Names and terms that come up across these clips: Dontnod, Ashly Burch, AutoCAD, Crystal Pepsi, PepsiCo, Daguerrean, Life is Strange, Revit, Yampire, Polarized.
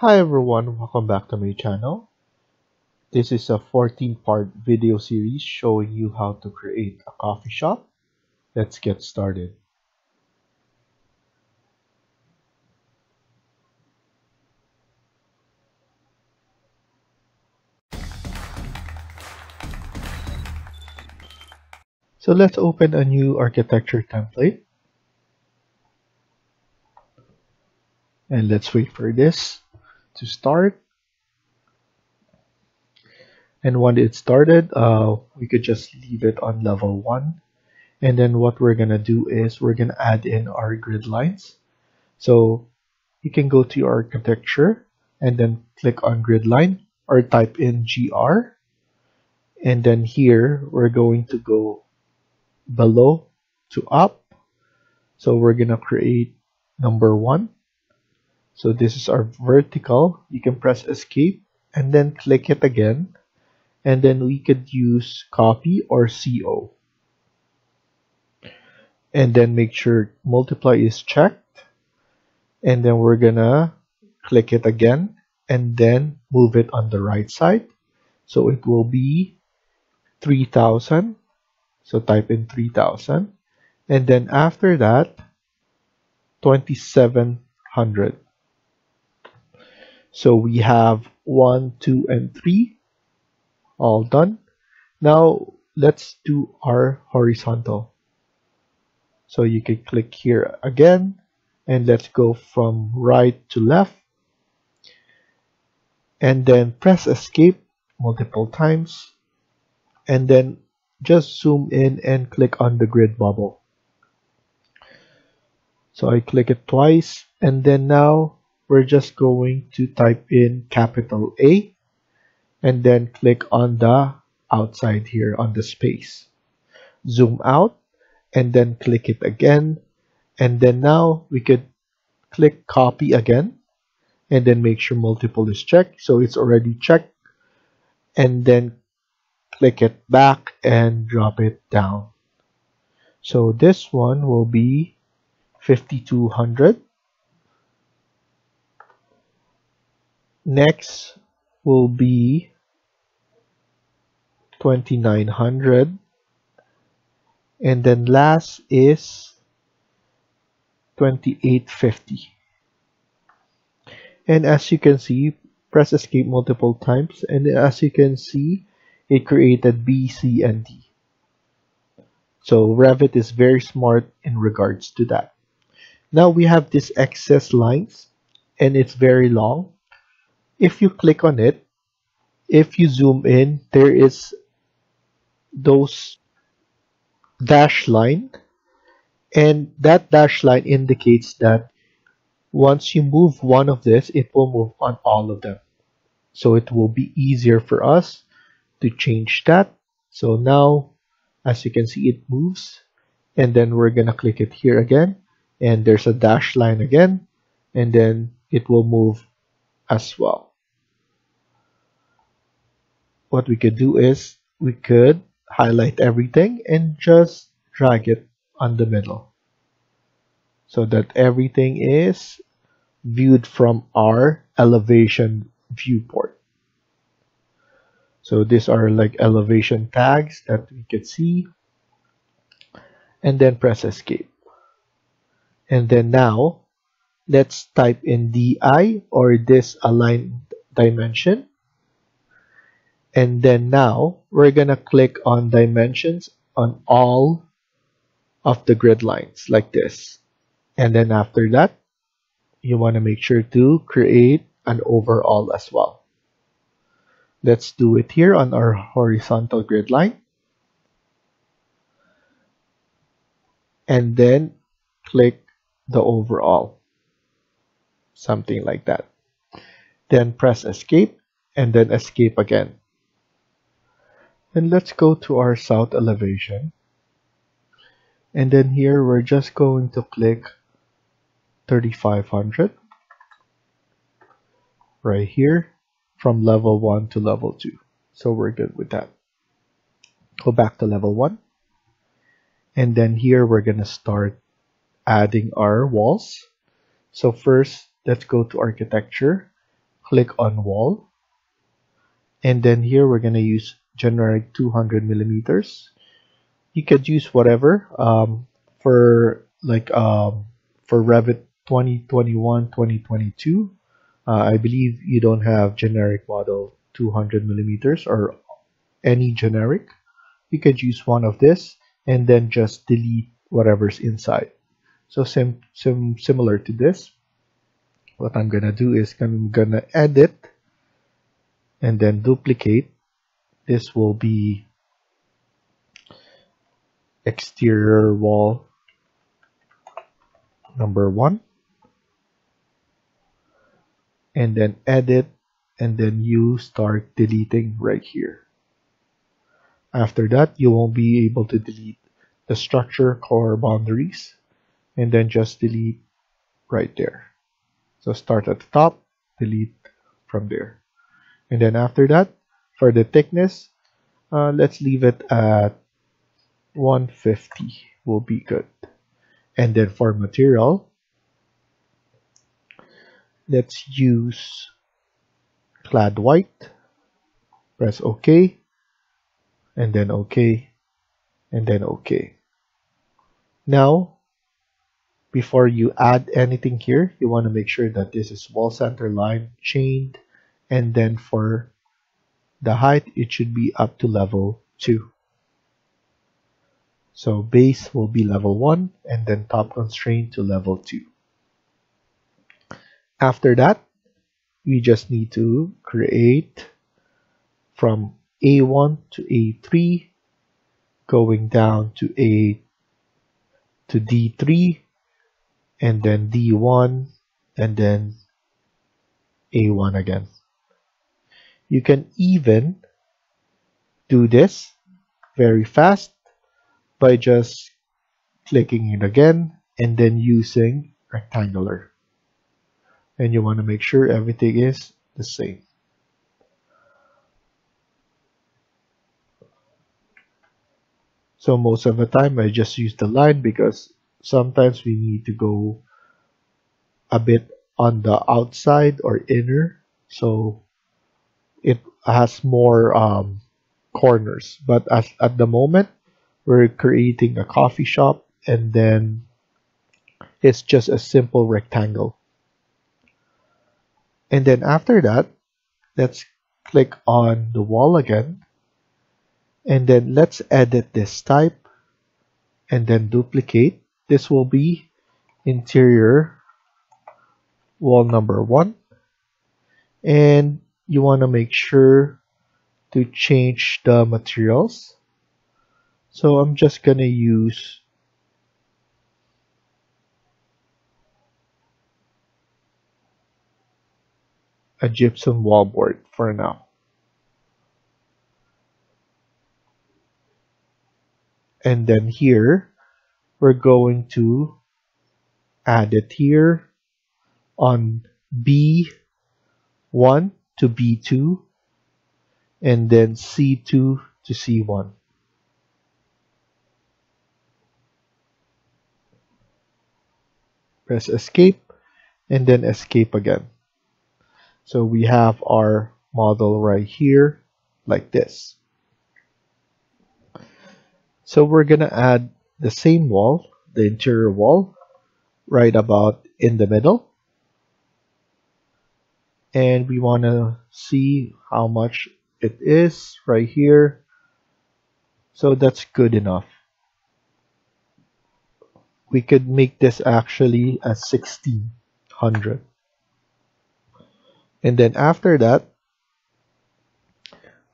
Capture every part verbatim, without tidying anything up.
Hi everyone, welcome back to my channel. This is a fourteen part video series showing you how to create a coffee shop. Let's get started. So let's open a new architecture template. And let's wait for this to start. And when it started, uh, we could just leave it on level one. And then what we're gonna do is we're gonna add in our grid lines. So you can go to your architecture and then click on grid line or type in G R. And then here we're going to go below to up. So we're gonna create number one. So this is our vertical. You can press escape and then click it again. And then we could use copy or C O. And then make sure multiply is checked. And then we're gonna click it again and then move it on the right side. So it will be three thousand. So type in three thousand. And then after that, twenty-seven hundred. So we have one, two, and three all done. Now let's do our horizontal. So you can click here again and let's go from right to left and then press escape multiple times and then just zoom in and click on the grid bubble. So I click it twice and then now we're just going to type in capital A and then click on the outside here on the space. Zoom out and then click it again. And then now we could click copy again and then make sure multiple is checked. So it's already checked. And then click it back and drop it down. So this one will be fifty-two hundred. Next will be twenty-nine hundred and then last is twenty-eight fifty. And as you can see, press escape multiple times and as you can see, it created B, C, and D. So Revit is very smart in regards to that. Now we have this excess lines and it's very long. If you click on it, if you zoom in, there is those dash line and that dash line indicates that once you move one of this, it will move on all of them. So it will be easier for us to change that. So now, as you can see, it moves and then we're gonna click it here again and there's a dash line again and then it will move as well. What we could do is we could highlight everything and just drag it on the middle so that everything is viewed from our elevation viewport. So these are like elevation tags that we could see and then press escape. And then now let's type in D I or this align dimension. And then now we're gonna click on dimensions on all of the grid lines like this. And then after that, you wanna make sure to create an overall as well. Let's do it here on our horizontal grid line. And then click the overall, something like that. Then press escape and then escape again. And let's go to our south elevation. And then here we're just going to click thirty-five hundred right here from level one to level two. So we're good with that. Go back to level one. And then here we're gonna start adding our walls. So first, let's go to architecture click on wall, and then here we're going to use generic two hundred millimeters. You could use whatever, um, for like um, for Revit twenty twenty-one twenty twenty-two, uh, I believe you don't have generic model two hundred millimeters or any generic. You could use one of this and then just delete whatever's inside. So sim sim similar to this, what I'm gonna do is I'm gonna edit and then duplicate. This will be exterior wall number one, and then edit, and then you start deleting right here. After that, you won't be able to delete the structure core boundaries, and then just delete right there. So start at the top, delete from there, and then after that, for the thickness, uh, let's leave it at one fifty will be good. And then for material, let's use clad white, press OK, and then OK, and then OK. Now, before you add anything here, you want to make sure that this is wall center line chained, and then for the height, it should be up to level two. So base will be level one, and then top constraint to level two. After that, we just need to create from A one to A three, going down to A to D three, and then D one, and then A one again. You can even do this very fast by just clicking it again and then using rectangular. And you want to make sure everything is the same. So most of the time I just use the line, because sometimes we need to go a bit on the outside or inner, so it has more um, corners. But as, at the moment, we're creating a coffee shop, and then it's just a simple rectangle. And then after that, let's click on the wall again, and then let's edit this type and then duplicate. This will be interior wall number one, and you want to make sure to change the materials. So I'm just going to use a gypsum wallboard for now. And then here, we're going to add it here on B one to B two, and then C two to C one. Press escape and then escape again. So we have our model right here like this. So we're gonna add the same wall, the interior wall, right about in the middle. And we wanna see how much it is right here. So that's good enough. We could make this actually at sixteen hundred. And then after that,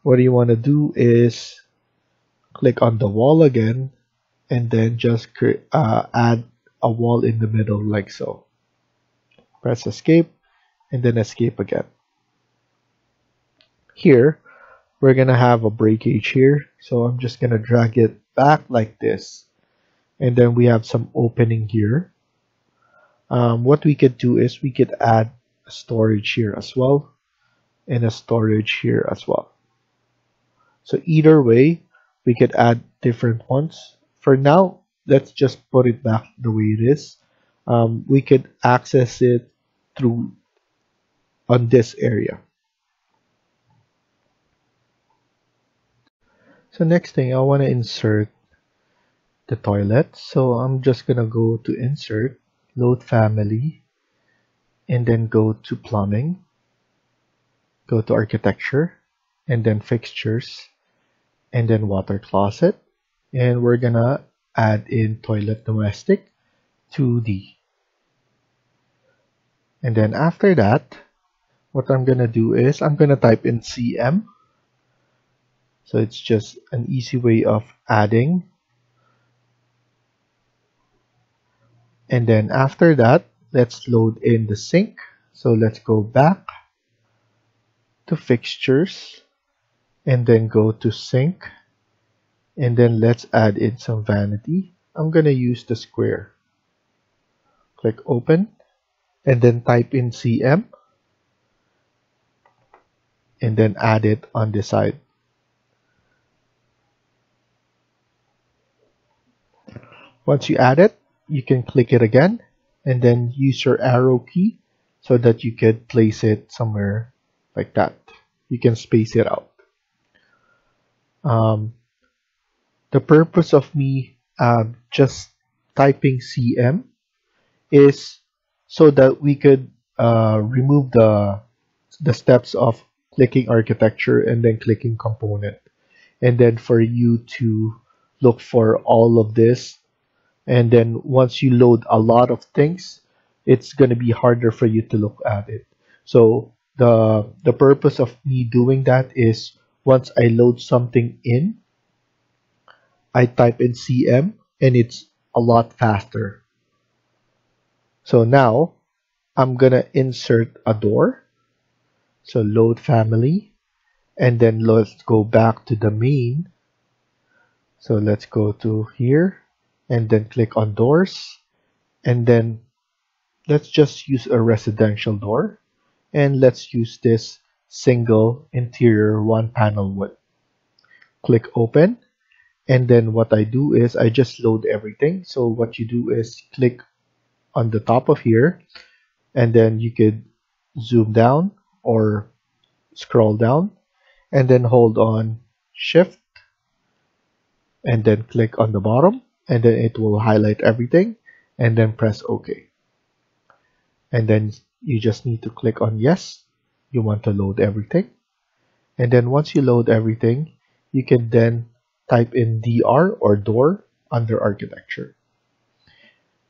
what you want to do is click on the wall again, and then just uh, add a wall in the middle like so. Press escape and then escape again. Here, we're going to have a breakage here. So I'm just going to drag it back like this. And then we have some opening here. Um, what we could do is we could add a storage here as well, and a storage here as well. So either way, we could add different ones. For now, let's just put it back the way it is. Um, we could access it through on this area. So next thing, I want to insert the toilet. So I'm just gonna go to insert, load family, and then go to plumbing, go to architecture, and then fixtures, and then water closet, and we're gonna add in toilet domestic two D. And then after that, what I'm gonna do is I'm gonna type in C M. So it's just an easy way of adding. And then after that, let's load in the sink. So let's go back to fixtures and then go to sink. And then let's add in some vanity. I'm gonna use the square. Click open and then type in C M and then add it on this side. Once you add it, you can click it again and then use your arrow key so that you could place it somewhere like that. You can space it out. Um, the purpose of me uh, just typing C M is so that we could uh, remove the, the steps of clicking architecture and then clicking component, and then for you to look for all of this. And then once you load a lot of things, it's going to be harder for you to look at it. So the the purpose of me doing that is once I load something in, I type in C M and it's a lot faster. So now I'm going to insert a door. So load family, and then let's go back to the main. So let's go to here and then click on doors, and then let's just use a residential door, and let's use this single interior one panel wood. Click open, and then what I do is I just load everything. So what you do is click on the top of here, and then you could zoom down or scroll down, and then hold on shift and then click on the bottom, and then it will highlight everything, and then press OK. And then you just need to click on yes, you want to load everything. And then once you load everything, you can then type in D R or door under architecture.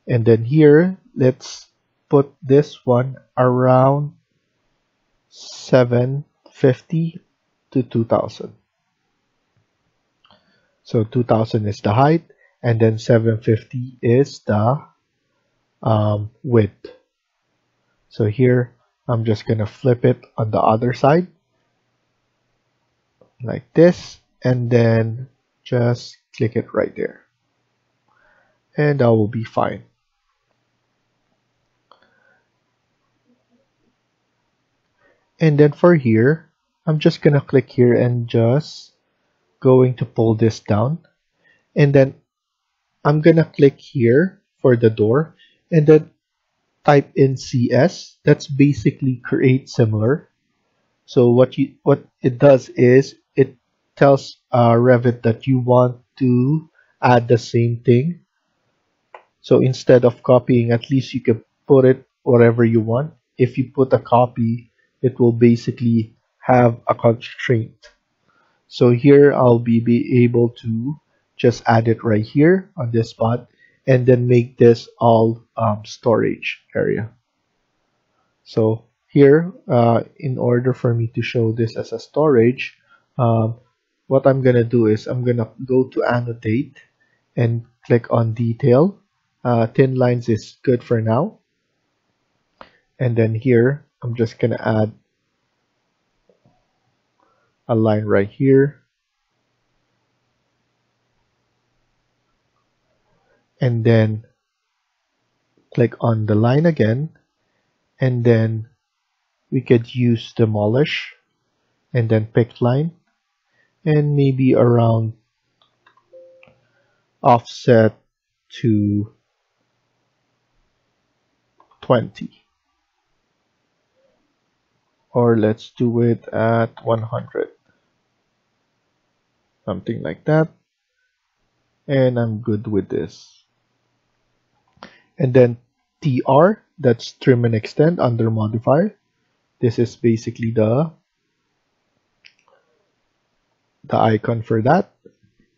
And then here, let's put this one around seven fifty to two thousand. So two thousand is the height, and then seven fifty is the um, width. So here, I'm just gonna flip it on the other side like this, and then just click it right there, and that will be fine. And then for here, I'm just gonna click here and just going to pull this down, and then I'm gonna click here for the door and then type in C S. That's basically create similar. So what you what it does is it tells uh, Revit that you want to add the same thing. So instead of copying, at least you can put it wherever you want. If you put a copy, it will basically have a constraint. So here I'll be, be able to just add it right here on this spot, and then make this all um, storage area. So here, uh, in order for me to show this as a storage, um, what I'm gonna do is I'm gonna go to annotate and click on detail. Uh, thin lines is good for now. And then here, I'm just gonna add a line right here. And then click on the line again, and then we could use demolish and then pick line, and maybe around offset to twenty. or let's do it at one hundred, something like that, and I'm good with this. And then T R, that's trim and extend under modifier. This is basically the the icon for that,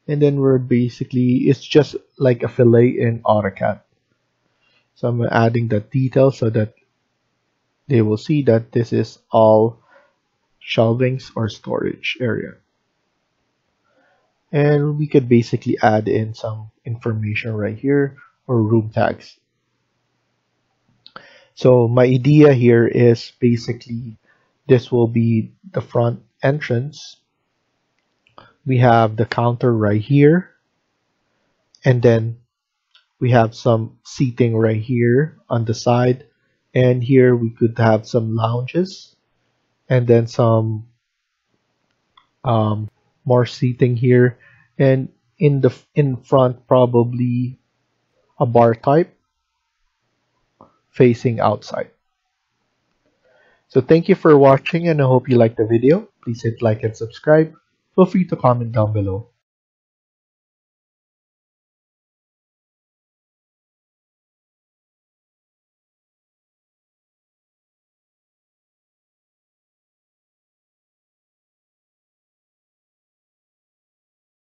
and then we're basically, it's just like a fillet in AutoCAD. So I'm adding the detail so that they will see that this is all shelvings or storage area. And we could basically add in some information right here, or room tags. So my idea here is basically this will be the front entrance. We have the counter right here, and then we have some seating right here on the side, and here we could have some lounges, and then some um, more seating here, and in the in front probably a bar type facing outside. So thank you for watching, and I hope you liked the video. Please hit like and subscribe. Feel free to comment down below.